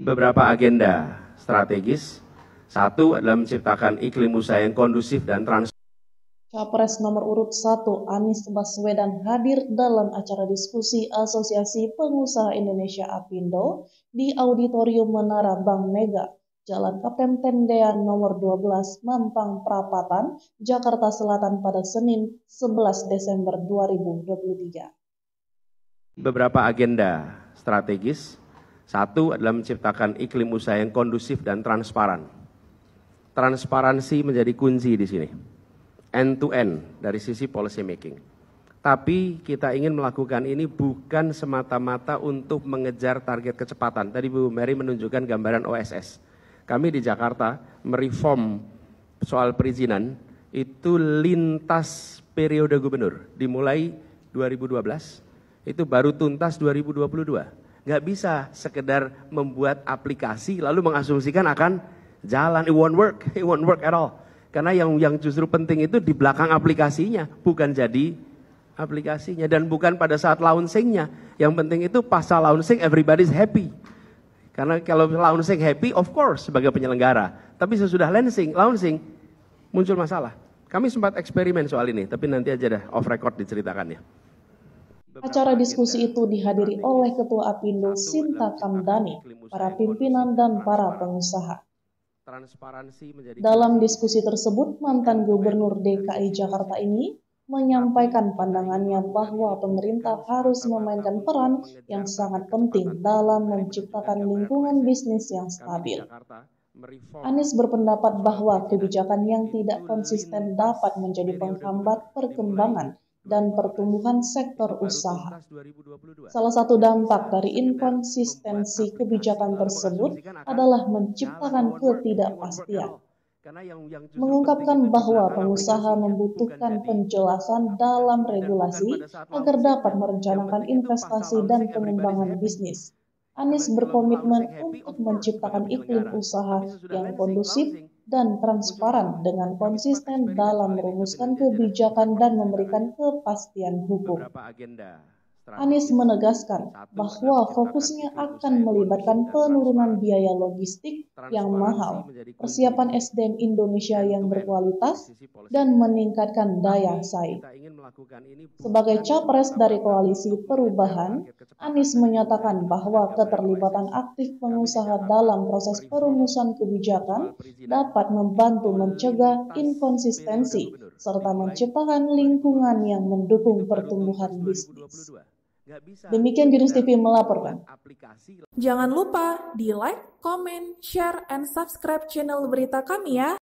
Beberapa agenda strategis. Satu adalah menciptakan iklim usaha yang kondusif dan transparan. Capres nomor urut 1 Anies Baswedan hadir dalam acara diskusi Asosiasi Pengusaha Indonesia (APindo) di Auditorium Menara Bank Mega, Jalan Kapten Tendean nomor 12, Mampang Prapatan, Jakarta Selatan pada Senin 11 Desember 2023. Beberapa agenda strategis. Satu adalah menciptakan iklim usaha yang kondusif dan transparan. Transparansi menjadi kunci di sini. End to end dari sisi policy making. Tapi kita ingin melakukan ini bukan semata-mata untuk mengejar target kecepatan. Tadi Bu Mary menunjukkan gambaran OSS. Kami di Jakarta mereform soal perizinan itu lintas periode gubernur. Dimulai 2012, itu baru tuntas 2022. Nggak bisa sekedar membuat aplikasi lalu mengasumsikan akan jalan. It won't work at all. Karena yang justru penting itu di belakang aplikasinya, bukan jadi aplikasinya. Dan bukan pada saat launchingnya. Yang penting itu pasca launching everybody's happy. Karena kalau launching happy, of course, sebagai penyelenggara. Tapi sesudah launching muncul masalah. Kami sempat eksperimen soal ini, tapi nanti aja dah off record diceritakannya. Acara diskusi itu dihadiri oleh Ketua APindo Shinta Kamdani, para pimpinan dan para pengusaha. Dalam diskusi tersebut, mantan Gubernur DKI Jakarta ini menyampaikan pandangannya bahwa pemerintah harus memainkan peran yang sangat penting dalam menciptakan lingkungan bisnis yang stabil. Anies berpendapat bahwa kebijakan yang tidak konsisten dapat menjadi penghambat perkembangan dan pertumbuhan sektor usaha. Salah satu dampak dari inkonsistensi kebijakan tersebut adalah menciptakan ketidakpastian. Mengungkapkan bahwa pengusaha membutuhkan penjelasan dalam regulasi agar dapat merencanakan investasi dan pengembangan bisnis. Anies berkomitmen untuk menciptakan iklim usaha yang kondusif dan transparan dengan konsisten dalam merumuskan kebijakan dan memberikan kepastian hukum. Anies menegaskan bahwa fokusnya akan melibatkan penurunan biaya logistik yang mahal, persiapan SDM Indonesia yang berkualitas, dan meningkatkan daya saing. Sebagai capres dari Koalisi Perubahan, Anies menyatakan bahwa keterlibatan aktif pengusaha dalam proses perumusan kebijakan dapat membantu mencegah inkonsistensi serta menciptakan lingkungan yang mendukung pertumbuhan bisnis. Demikian Genews TV melaporkan. Jangan lupa di like, comment, share, and subscribe channel berita kami ya.